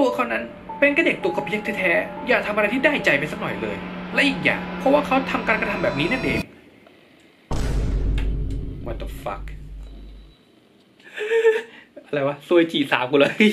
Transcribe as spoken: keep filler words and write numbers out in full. ตัวเขานั้นเป็นแค่เด็กตัวกระเพียงแท้ๆอย่าทำอะไรที่ได้ใจไปสักหน่อยเลยและอีกอย่างเพราะว่าเขาทำการกระทำแบบนี้นั่นเอง what the fuck อะไรวะซวยจีสามกูเลย